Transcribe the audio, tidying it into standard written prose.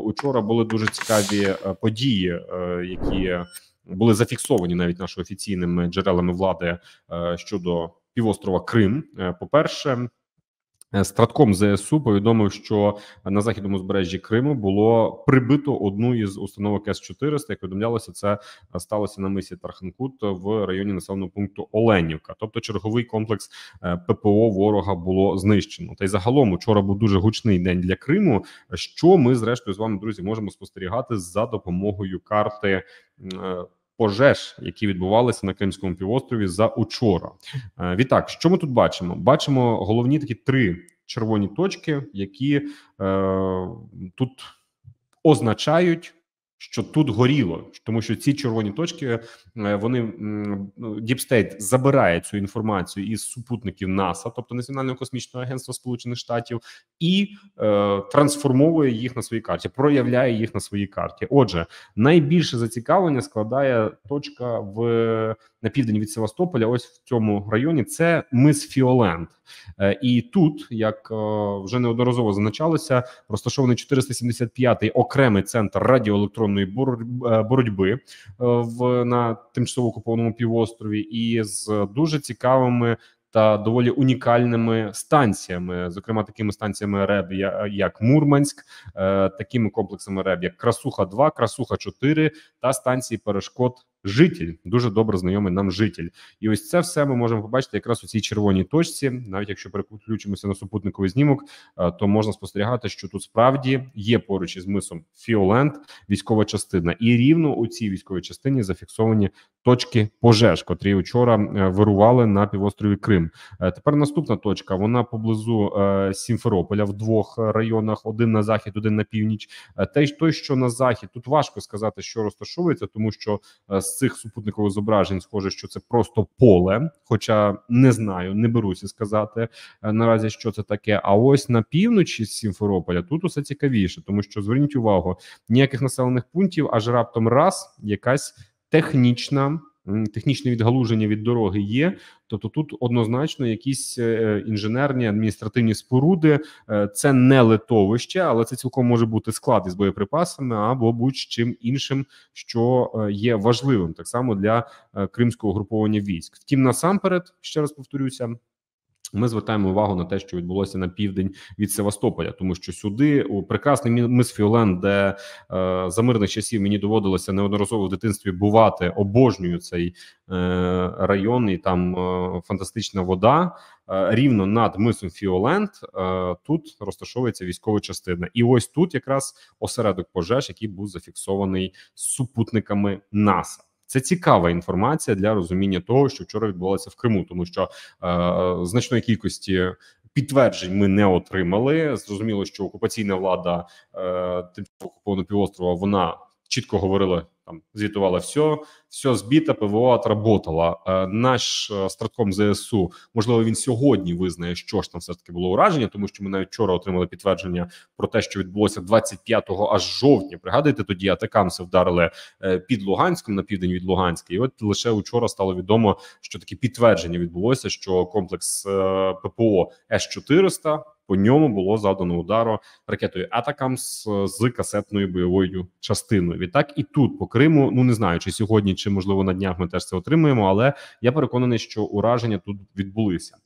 Учора були дуже цікаві події, які були зафіксовані навіть нашими офіційними джерелами влади щодо півострова Крим. По-перше, Стратком ЗСУ повідомив, що на західному узбережжі Криму було прибито одну із установок С-400, як повідомлялося, це сталося на мисі Тарханкут в районі населеного пункту Оленівка. Тобто черговий комплекс ППО ворога було знищено. Та й загалом учора був дуже гучний день для Криму, що ми зрештою з вами, друзі, можемо спостерігати за допомогою карти пожеж, які відбувалися на Кримському півострові за учора. Відтак, що ми тут бачимо? Бачимо головні такі три червоні точки, які тут означають, що тут горіло. Тому що ці червоні точки, вони, Deep State забирає цю інформацію із супутників NASA, тобто Національного космічного агентства Сполучених Штатів, і трансформовує їх на своїй карті, проявляє їх на своїй карті. Отже, найбільше зацікавлення складає точка на південь від Севастополя, ось в цьому районі, це мис Фіолент. І тут, як вже неодноразово зазначалося, розташований 475-й окремий центр радіоелектронної боротьби на тимчасово окупованому півострові і з дуже цікавими та доволі унікальними станціями, зокрема такими станціями РЕБ, як Мурманськ, такими комплексами РЕБ, як Красуха-2, Красуха-4 та станції перешкод «Житель», дуже добре знайомий нам «Житель». І ось це все ми можемо побачити якраз у цій червоній точці. Навіть якщо переключимося на супутниковий знімок, то можна спостерігати, що тут справді є поруч із мисом Фіолент військова частина. І рівно у цій військовій частині зафіксовані точки пожеж, котрі вчора вирували на півострові Крим. Тепер наступна точка, вона поблизу Сімферополя в двох районах, один на захід, один на північ. Той, що на захід, тут важко сказати, що розташовується, тому що з цих супутникових зображень схоже, що це просто поле, хоча не знаю, не беруся сказати наразі, що це таке. А ось на півночі Сімферополя тут усе цікавіше, тому що, зверніть увагу, ніяких населених пунктів, аж раптом раз, якась технічне відгалуження від дороги є, тобто тут однозначно якісь інженерні, адміністративні споруди, це не литовище, але це цілком може бути склад із боєприпасами або будь-чим іншим, що є важливим, так само для кримського угруповання військ. Втім, насамперед, ще раз повторюся, ми звертаємо увагу на те, що відбулося на південь від Севастополя, тому що сюди, у прекрасний мис Фіолент, де за мирних часів мені доводилося неодноразово в дитинстві бувати, обожнюю цей район, і там фантастична вода, рівно над мисом Фіолент тут розташовується військова частина. І ось тут якраз осередок пожеж, який був зафіксований супутниками NASA. Це цікава інформація для розуміння того, що вчора відбувалося в Криму, тому що значної кількості підтверджень ми не отримали. Зрозуміло, що окупаційна влада тимчасово окупованого півострова, вона чітко говорила, там звітувала все збито, ПВО отработало. Наш Стратком ЗСУ, можливо, він сьогодні визнає, що ж там все таки було ураження, тому що ми навіть вчора отримали підтвердження про те, що відбулося 25-го аж жовтня. Пригадуєте, тоді ATACMS вдарили під Луганськом, на південь від Луганська, і от лише вчора стало відомо, що таке підтвердження відбулося, що комплекс ППО С-400, по ньому було завдано удару ракетою ATACMS з касетною бойовою частиною. Відтак і тут по Криму, ну не знаю, чи сьогодні, чи можливо на днях ми теж це отримаємо, але я переконаний, що ураження тут відбулися.